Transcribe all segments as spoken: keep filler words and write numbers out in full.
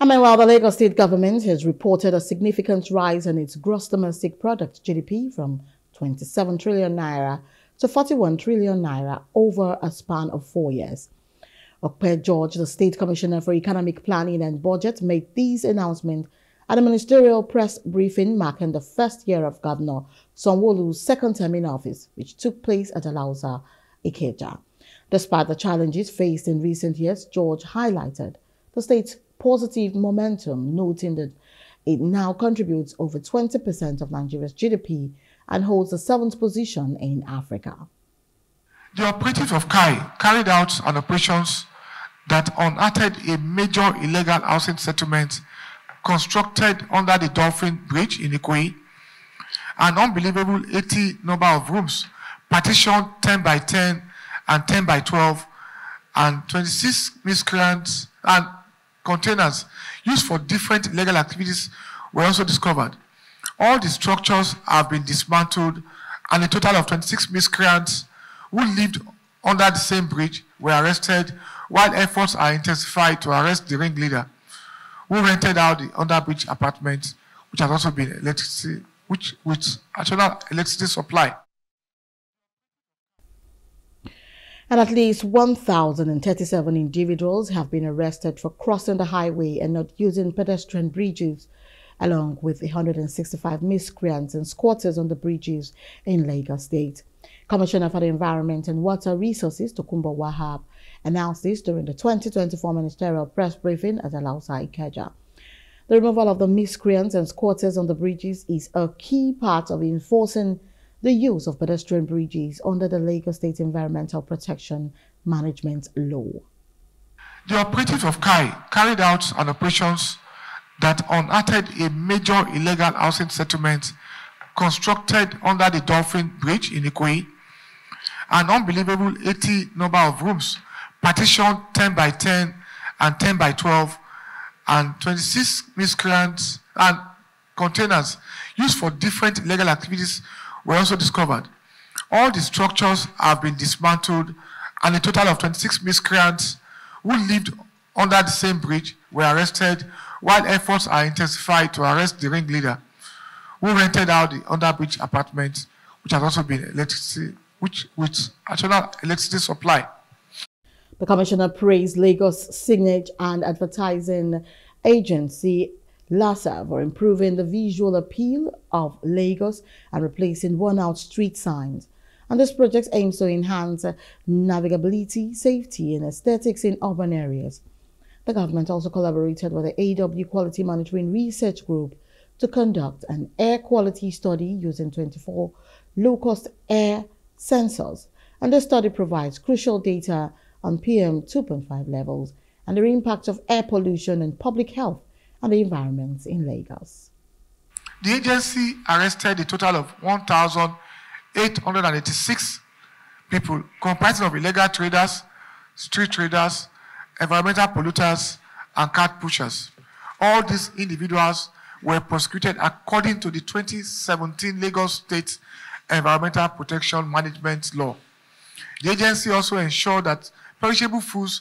And meanwhile, the Lagos State government has reported a significant rise in its gross domestic product G D P from twenty-seven trillion naira to forty-one trillion naira over a span of four years. Okpe George, the State Commissioner for Economic Planning and Budget, made these announcements at a ministerial press briefing marking the first year of Governor Sanwo-Olu's second term in office, which took place at Alausa Ikeja. Despite the challenges faced in recent years, George highlighted the state's positive momentum, noting that it now contributes over twenty percent of Nigeria's G D P and holds the seventh position in Africa. The operatives of K A I carried out on operations that unearthed a major illegal housing settlement constructed under the Dolphin Bridge in Ikoyi, an unbelievable eighty number of rooms, partitioned ten by ten and ten by twelve, and twenty-six miscreants and containers used for different illegal activities were also discovered. All the structures have been dismantled, and a total of twenty-six miscreants who lived under the same bridge were arrested, while efforts are intensified to arrest the ringleader, who rented out the underbridge apartment, which has also been electricity, which with additional electricity supply. And at least one thousand thirty-seven individuals have been arrested for crossing the highway and not using pedestrian bridges, along with one hundred sixty-five miscreants and squatters on the bridges in Lagos State. Commissioner for the Environment and Water Resources, Tokunbo Wahab, announced this during the twenty twenty-four ministerial press briefing at Alausa Ikeja. The removal of the miscreants and squatters on the bridges is a key part of enforcing the use of pedestrian bridges under the Lagos State Environmental Protection Management Law. The operatives of K A I carried out on operations that unearthed a major illegal housing settlement constructed under the Dolphin Bridge in Ikoyi, an unbelievable eighty number of rooms, partitioned ten by ten and ten by twelve, and twenty-six miscreants and containers used for different illegal activities were also discovered. All the structures have been dismantled, and a total of twenty-six miscreants who lived under the same bridge were arrested, while efforts are intensified to arrest the ringleader, who rented out the underbridge apartment, which has also been electricity, which with additional electricity supply. The Commissioner praised Lagos Signage and Advertising Agency, LASA, for improving the visual appeal of Lagos and replacing worn-out street signs. And this project aims to enhance navigability, safety, and aesthetics in urban areas. The government also collaborated with the A W Quality Monitoring Research Group to conduct an air quality study using twenty-four low-cost air sensors. And the study provides crucial data on P M two point five levels and the impact of air pollution and public health and the environment in Lagos. The agency arrested a total of one thousand eight hundred eighty-six people, comprising of illegal traders, street traders, environmental polluters, and cart pushers. All these individuals were prosecuted according to the twenty seventeen Lagos State Environmental Protection Management Law. The agency also ensured that perishable foods,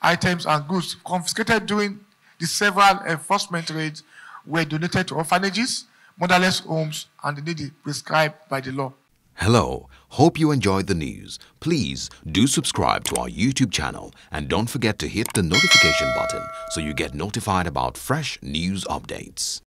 items, and goods confiscated during the several enforcement raids were donated to orphanages, motherless homes, and the needy prescribed by the law. Hello, hope you enjoyed the news. Please do subscribe to our YouTube channel and don't forget to hit the notification button so you get notified about fresh news updates.